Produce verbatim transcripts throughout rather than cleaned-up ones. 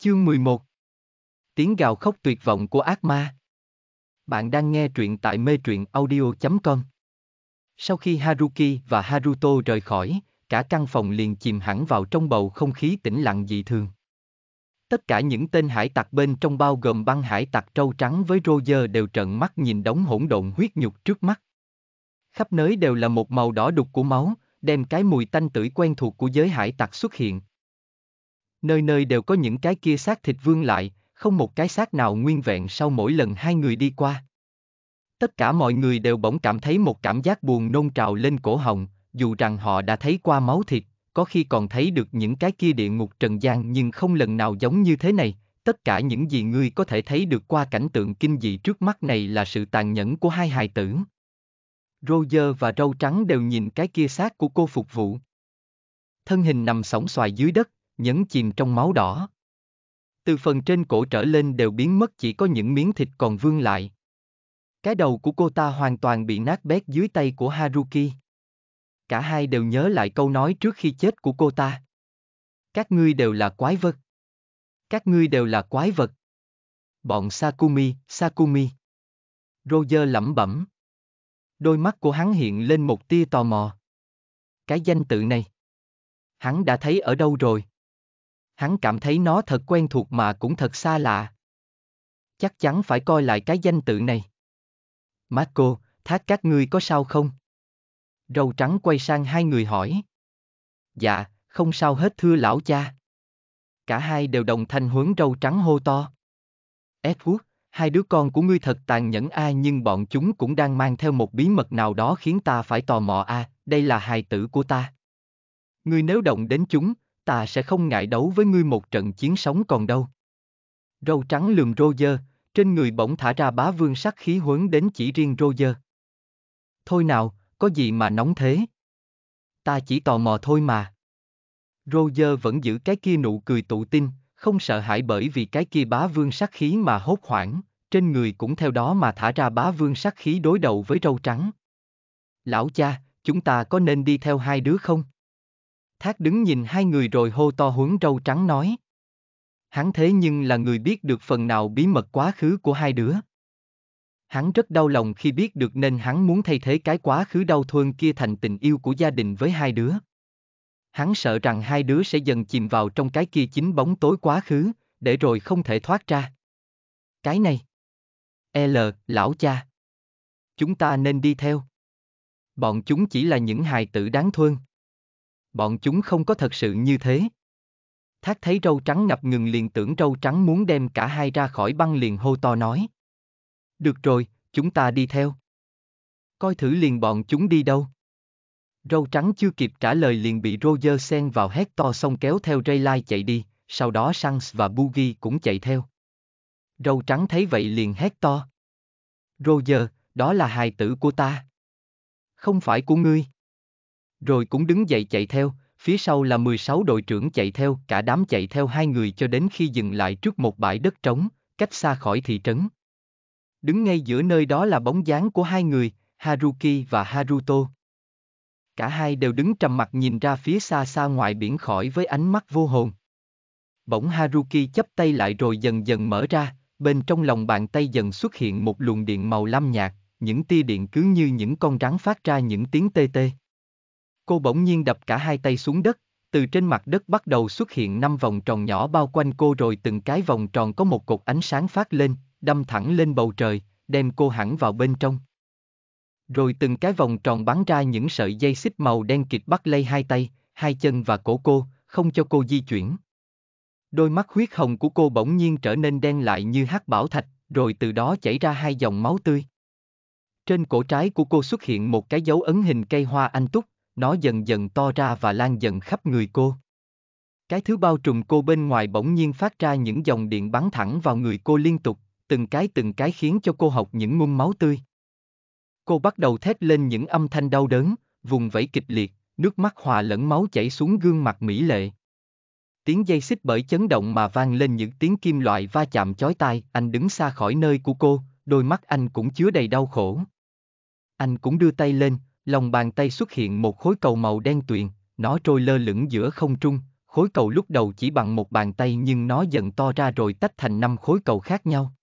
Chương mười một. Tiếng gào khóc tuyệt vọng của ác ma. Bạn đang nghe truyện tại mê truyện audio chấm com. Sau khi Haruki và Haruto rời khỏi, cả căn phòng liền chìm hẳn vào trong bầu không khí tĩnh lặng dị thường. Tất cả những tên hải tặc bên trong bao gồm băng hải tặc Trâu Trắng với Roger đều trợn mắt nhìn đống hỗn độn huyết nhục trước mắt. Khắp nơi đều là một màu đỏ đục của máu, đem cái mùi tanh tưởi quen thuộc của giới hải tặc xuất hiện. Nơi nơi đều có những cái kia xác thịt vương lại, không một cái xác nào nguyên vẹn sau mỗi lần hai người đi qua. Tất cả mọi người đều bỗng cảm thấy một cảm giác buồn nôn trào lên cổ họng, dù rằng họ đã thấy qua máu thịt, có khi còn thấy được những cái kia địa ngục trần gian nhưng không lần nào giống như thế này. Tất cả những gì ngươi có thể thấy được qua cảnh tượng kinh dị trước mắt này là sự tàn nhẫn của hai hài tử. Roger và Râu Trắng đều nhìn cái kia xác của cô phục vụ. Thân hình nằm sóng xoài dưới đất, nhấn chìm trong máu đỏ. Từ phần trên cổ trở lên đều biến mất, chỉ có những miếng thịt còn vương lại. Cái đầu của cô ta hoàn toàn bị nát bét dưới tay của Haruki. Cả hai đều nhớ lại câu nói trước khi chết của cô ta. Các ngươi đều là quái vật. Các ngươi đều là quái vật. Bọn Sakumi, Sakumi. Roger lẩm bẩm. Đôi mắt của hắn hiện lên một tia tò mò. Cái danh tự này, hắn đã thấy ở đâu rồi? Hắn cảm thấy nó thật quen thuộc mà cũng thật xa lạ. Chắc chắn phải coi lại cái danh tự này. Marco, Thác, các ngươi có sao không? Râu Trắng quay sang hai người hỏi. Dạ, không sao hết thưa lão cha. Cả hai đều đồng thanh hướng Râu Trắng hô to. Edward, hai đứa con của ngươi thật tàn nhẫn a, nhưng bọn chúng cũng đang mang theo một bí mật nào đó khiến ta phải tò mò a, đây là hài tử của ta. Ngươi nếu động đến chúng, ta sẽ không ngại đấu với ngươi một trận chiến sống còn đâu. Râu Trắng lườm Roger, trên người bỗng thả ra bá vương sát khí hướng đến chỉ riêng Roger. Thôi nào, có gì mà nóng thế? Ta chỉ tò mò thôi mà. Roger vẫn giữ cái kia nụ cười tự tin, không sợ hãi bởi vì cái kia bá vương sát khí mà hốt hoảng, trên người cũng theo đó mà thả ra bá vương sát khí đối đầu với Râu Trắng. Lão cha, chúng ta có nên đi theo hai đứa không? Thác đứng nhìn hai người rồi hô to hướng Râu Trắng nói. Hắn thế nhưng là người biết được phần nào bí mật quá khứ của hai đứa. Hắn rất đau lòng khi biết được nên hắn muốn thay thế cái quá khứ đau thương kia thành tình yêu của gia đình với hai đứa. Hắn sợ rằng hai đứa sẽ dần chìm vào trong cái kia chính bóng tối quá khứ, để rồi không thể thoát ra. Cái này. L, lão cha. Chúng ta nên đi theo. Bọn chúng chỉ là những hài tử đáng thương. Bọn chúng không có thật sự như thế. Thác thấy Râu Trắng ngập ngừng liền tưởng Râu Trắng muốn đem cả hai ra khỏi băng liền hô to nói. Được rồi, chúng ta đi theo. Coi thử liền bọn chúng đi đâu. Râu Trắng chưa kịp trả lời liền bị Roger xen vào hét to xong kéo theo Rayleigh chạy đi, sau đó Shanks và Buggy cũng chạy theo. Râu Trắng thấy vậy liền hét to. Roger, đó là hài tử của ta. Không phải của ngươi. Rồi cũng đứng dậy chạy theo, phía sau là mười sáu đội trưởng chạy theo, cả đám chạy theo hai người cho đến khi dừng lại trước một bãi đất trống, cách xa khỏi thị trấn. Đứng ngay giữa nơi đó là bóng dáng của hai người, Haruki và Haruto. Cả hai đều đứng trầm mặc nhìn ra phía xa xa ngoài biển khơi với ánh mắt vô hồn. Bỗng Haruki chắp tay lại rồi dần dần mở ra, bên trong lòng bàn tay dần xuất hiện một luồng điện màu lam nhạt, những tia điện cứ như những con rắn phát ra những tiếng tê tê. Cô bỗng nhiên đập cả hai tay xuống đất, từ trên mặt đất bắt đầu xuất hiện năm vòng tròn nhỏ bao quanh cô rồi từng cái vòng tròn có một cột ánh sáng phát lên, đâm thẳng lên bầu trời, đem cô hẳn vào bên trong. Rồi từng cái vòng tròn bắn ra những sợi dây xích màu đen kịt bắt lấy hai tay, hai chân và cổ cô, không cho cô di chuyển. Đôi mắt huyết hồng của cô bỗng nhiên trở nên đen lại như hắc bảo thạch, rồi từ đó chảy ra hai dòng máu tươi. Trên cổ trái của cô xuất hiện một cái dấu ấn hình cây hoa anh túc. Nó dần dần to ra và lan dần khắp người cô. Cái thứ bao trùm cô bên ngoài bỗng nhiên phát ra những dòng điện bắn thẳng vào người cô liên tục, từng cái từng cái khiến cho cô hộc những ngụm máu tươi. Cô bắt đầu thét lên những âm thanh đau đớn, vùng vẫy kịch liệt, nước mắt hòa lẫn máu chảy xuống gương mặt mỹ lệ. Tiếng dây xích bởi chấn động mà vang lên những tiếng kim loại va chạm chói tai. Anh đứng xa khỏi nơi của cô, đôi mắt anh cũng chứa đầy đau khổ. Anh cũng đưa tay lên. Lòng bàn tay xuất hiện một khối cầu màu đen tuyền, nó trôi lơ lửng giữa không trung, khối cầu lúc đầu chỉ bằng một bàn tay nhưng nó dần to ra rồi tách thành năm khối cầu khác nhau.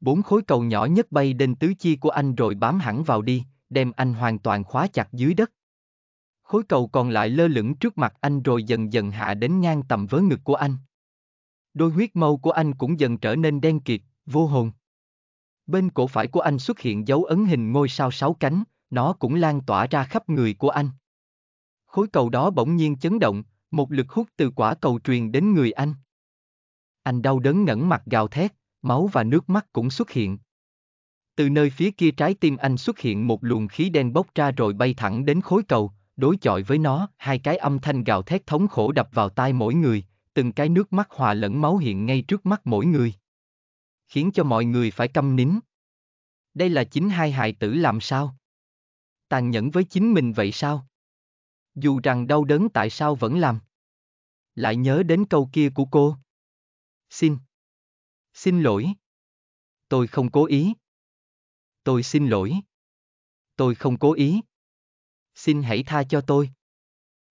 Bốn khối cầu nhỏ nhất bay đến tứ chi của anh rồi bám hẳn vào đi, đem anh hoàn toàn khóa chặt dưới đất. Khối cầu còn lại lơ lửng trước mặt anh rồi dần dần hạ đến ngang tầm với ngực của anh. Đôi huyết mâu của anh cũng dần trở nên đen kịt, vô hồn. Bên cổ phải của anh xuất hiện dấu ấn hình ngôi sao sáu cánh, nó cũng lan tỏa ra khắp người của anh. Khối cầu đó bỗng nhiên chấn động, một lực hút từ quả cầu truyền đến người anh. Anh đau đớn ngẩng mặt gào thét, máu và nước mắt cũng xuất hiện. Từ nơi phía kia trái tim anh xuất hiện một luồng khí đen bốc ra rồi bay thẳng đến khối cầu, đối chọi với nó, hai cái âm thanh gào thét thống khổ đập vào tai mỗi người, từng cái nước mắt hòa lẫn máu hiện ngay trước mắt mỗi người, khiến cho mọi người phải câm nín. Đây là chính hai hài tử làm sao? Tàn nhẫn với chính mình vậy sao? Dù rằng đau đớn tại sao vẫn làm? Lại nhớ đến câu kia của cô. Xin. Xin lỗi. Tôi không cố ý. Tôi xin lỗi. Tôi không cố ý. Xin hãy tha cho tôi.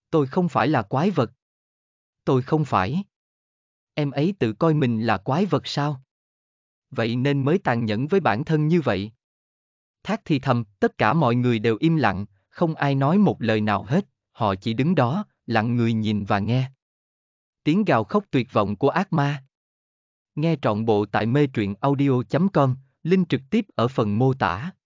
Tôi không phải là quái vật. Tôi không phải. Em ấy tự coi mình là quái vật sao? Vậy nên mới tàn nhẫn với bản thân như vậy. Thác thì thầm, tất cả mọi người đều im lặng, không ai nói một lời nào hết, họ chỉ đứng đó, lặng người nhìn và nghe. Tiếng gào khóc tuyệt vọng của ác ma. Nghe trọn bộ tại mê truyện audio chấm com, link trực tiếp ở phần mô tả.